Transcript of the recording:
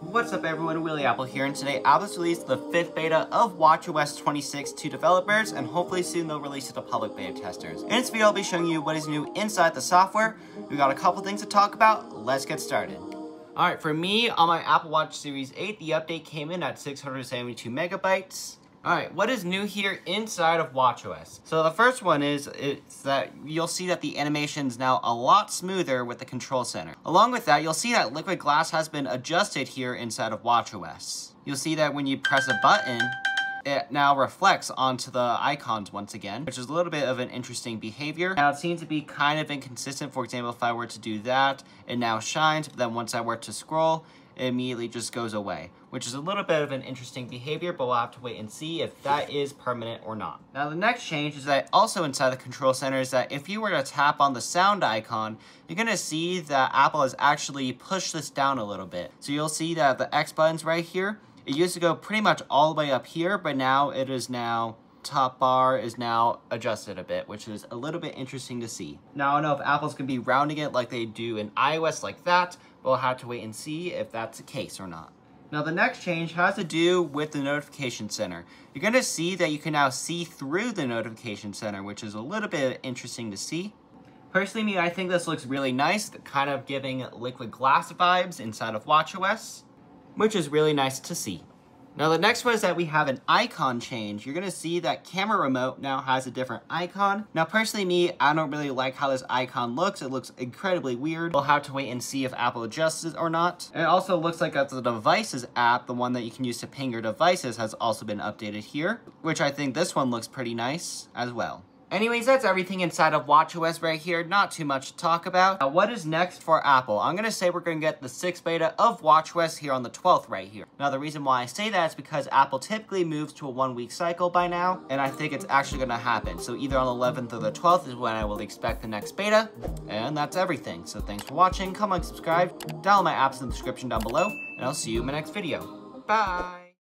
What's up everyone, WilliApple here, and today Apple's released the 5th beta of watchOS 26 to developers, and hopefully soon they'll release it to public beta testers. In this video, I'll be showing you what is new inside the software. We got a couple things to talk about. Let's get started. Alright, for me, on my Apple Watch Series 8, the update came in at 672 megabytes. Alright, what is new here inside of watchOS? So the first one is that you'll see that the animation is now a lot smoother with the control center. Along with that, you'll see that liquid glass has been adjusted here inside of watchOS. You'll see that when you press a button, it now reflects onto the icons once again, which is a little bit of an interesting behavior. Now, it seems to be kind of inconsistent. For example, if I were to do that, it now shines, but then once I were to scroll, it immediately just goes away, which is a little bit of an interesting behavior, but we'll have to wait and see if that is permanent or not. Now, the next change is that also inside the control center is that if you were to tap on the sound icon, you're gonna see that Apple has actually pushed this down a little bit. So you'll see that the X button's right here. It used to go pretty much all the way up here, but now it is now, top bar is now adjusted a bit, which is a little bit interesting to see. Now, I don't know if Apple's gonna be rounding it like they do in iOS like that, but we'll have to wait and see if that's the case or not. Now, the next change has to do with the notification center. You're gonna see that you can now see through the notification center, which is a little bit interesting to see. Personally, me, I think this looks really nice, kind of giving liquid glass vibes inside of watchOS, which is really nice to see. Now, the next one is that we have an icon change. You're gonna see that camera remote now has a different icon. Now, personally, me, I don't really like how this icon looks. It looks incredibly weird. We'll have to wait and see if Apple adjusts it or not. And it also looks like the devices app, the one that you can use to ping your devices, has also been updated here, which I think this one looks pretty nice as well. Anyways, that's everything inside of watchOS right here. Not too much to talk about. Now, what is next for Apple? I'm gonna say we're gonna get the 6th beta of watchOS here on the 12th right here. Now, the reason why I say that is because Apple typically moves to a 1-week cycle by now, and I think it's actually gonna happen. So either on the 11th or the 12th is when I will expect the next beta, and that's everything. So thanks for watching, come on, subscribe, download my apps in the description down below, and I'll see you in my next video. Bye!